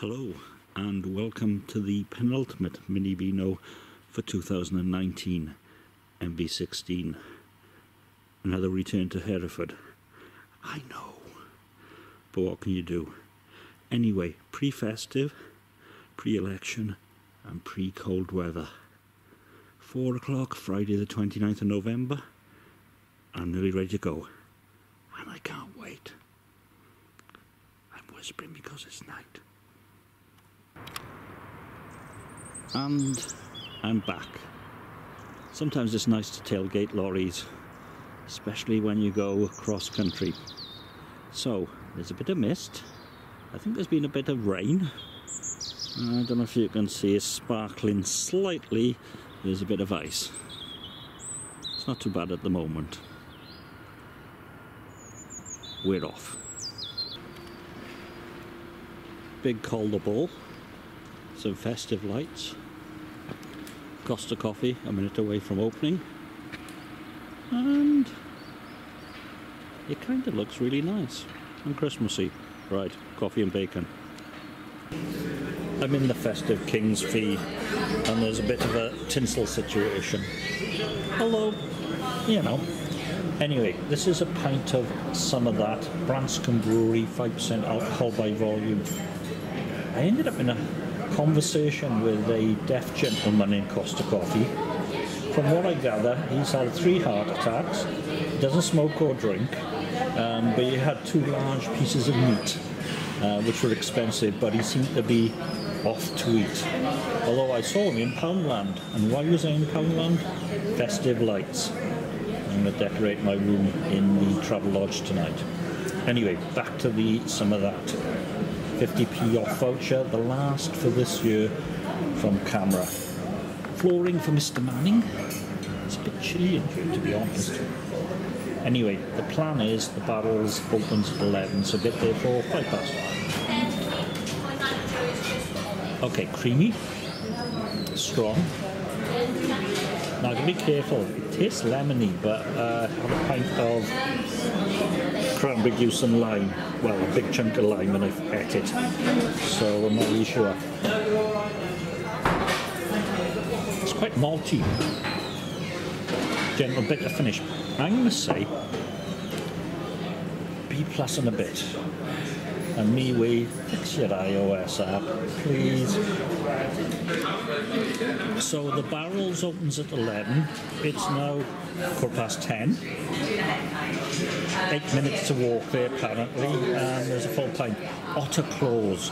Hello and welcome to the penultimate mini vino for 2019, MB16. Another return to Hereford. I know, but what can you do? Anyway, pre-festive, pre-election and pre-cold weather. 4 o'clock, Friday the 29th of November. I'm nearly ready to go and I can't wait. I'm whispering because it's night. And I'm back. Sometimes it's nice to tailgate lorries, especially when you go cross country. So there's a bit of mist. I think there's been a bit of rain. I don't know if you can see, it's sparkling slightly. There's a bit of ice. It's not too bad at the moment. We're off. Big Calder Ball, some festive lights, Costa Coffee a minute away from opening, and it kind of looks really nice and Christmassy. Right, coffee and bacon. I'm in the festive King's Fee and there's a bit of a tinsel situation. Although, you know. Anyway, this is a pint of some of that, Branscombe Brewery, 5% alcohol by volume. I ended up in a conversation with a deaf gentleman in Costa Coffee. From what I gather, he's had 3 heart attacks, doesn't smoke or drink, but he had 2 large pieces of meat, which were expensive, but he seemed to be off to eat. Although I saw him in Poundland, and why was I in Poundland? Festive lights. I'm going to decorate my room in the Travelodge tonight. Anyway, back to the some of that. 50p off voucher, the last for this year from Camera. Flooring for Mr. Manning. It's a bit chilly in here, to be honest. Anyway, the plan is the Barrels opens at 11, so get there for 5 past. Okay, creamy, strong. Now, be careful. It tastes lemony, but have a pint of cranberry juice and lime. Well, a big chunk of lime, and I've ate it, so I'm not really sure. It's quite malty. Gentle bitter finish. I'm going to say B+ and a bit. And MeWe, fix your iOS app, please. So the Barrels opens at 11. It's now 10:15. 8 minutes to walk there, apparently, and there's a full pint. Otter Claws.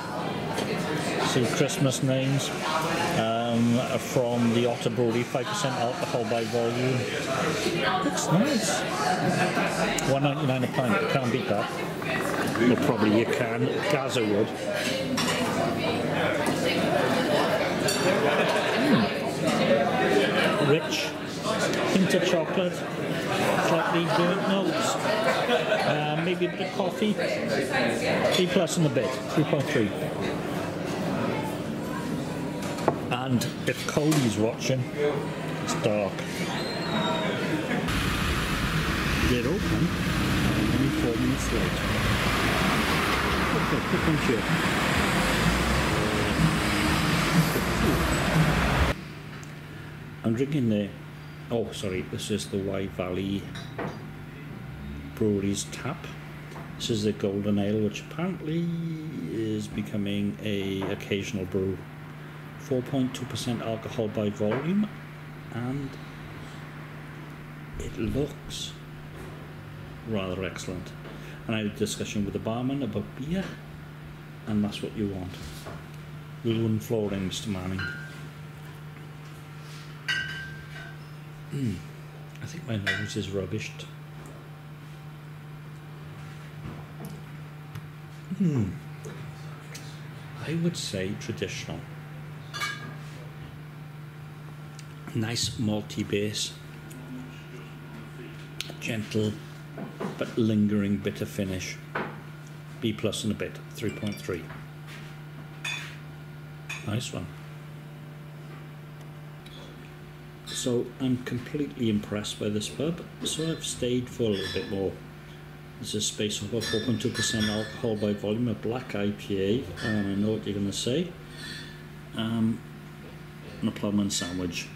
See Christmas names from the Otter Brody, 5% alcohol by volume. Looks nice. £1.99 a pint, can't beat that. Well, probably you can, Gaza would. Rich, hint of chocolate, slightly burnt notes, maybe a bit of coffee, B+ and a bit, 3.3. And if Cody's watching, it's dark. They're open, and only 4 minutes late. Okay, quick one here. I'm drinking the... Oh, sorry, this is the Wye Valley Breweries tap. This is the Golden Ale, which apparently is becoming a occasional brew. 4.2% alcohol by volume, and it looks rather excellent. And I had a discussion with the barman about beer, and that's what you want. Lulun flooring, Mr. Manning. I think my nose is rubbished. I would say traditional. Nice malty base. Gentle but lingering bitter finish. B+ and a bit, 3.3. Nice one. So I'm completely impressed by this pub, so I've stayed for a little bit more. This is based on 4.2% alcohol by volume, a black IPA, and I know what you're going to say. And a plowman sandwich.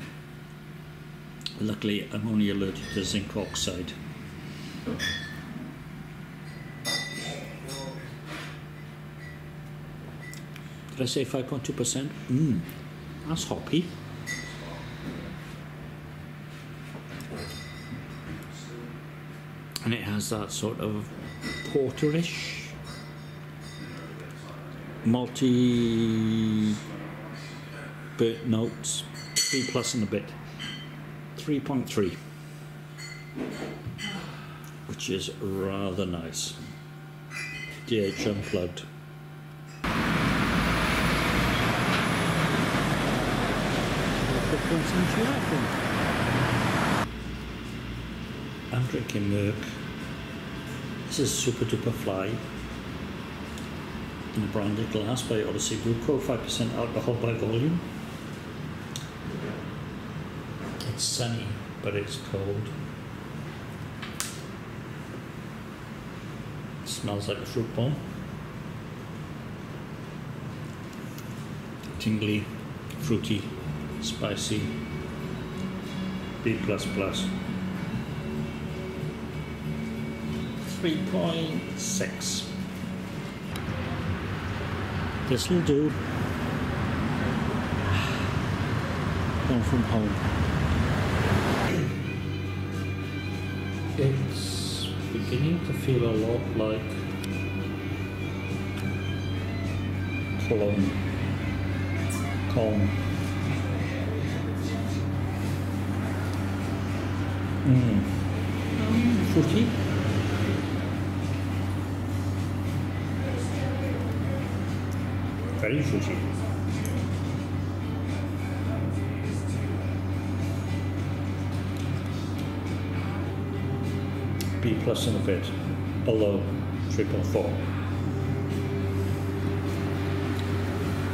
Luckily, I'm only allergic to zinc oxide. Did I say 5.2%? That's hoppy. And it has that sort of porterish, malty burnt notes, 3+ and a bit, 3.3, which is rather nice. DH Unplugged. I'm drinking Merc. This is Super Duper Fly in a branded glass by Odyssey Guruco, 5% alcohol by volume. It's sunny, but it's cold. It smells like a fruit bomb. Tingly, fruity, spicy, B++. 3.6. This'll do. Gone from home. It's beginning to feel a lot like cologne. Calm. Fruity. Very fruity. B+ and a bit, below 3.4.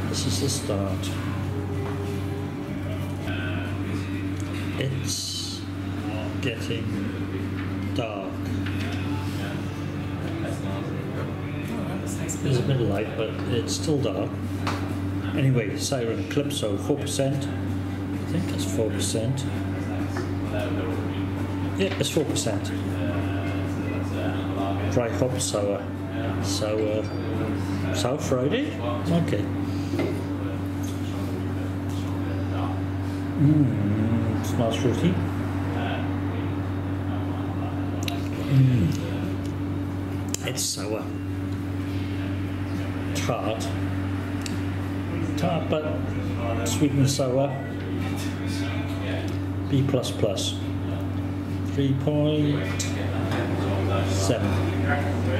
This is the start. It's getting dark. It's a bit light, but it's still dark. Anyway, Siren Calypso, 4%. I think that's 4%. Yeah, it's 4%. Dry hop sour. Sour Friday? Okay. Smells fruity. It's sour. Tart but sweet and sour. B++, 3.7.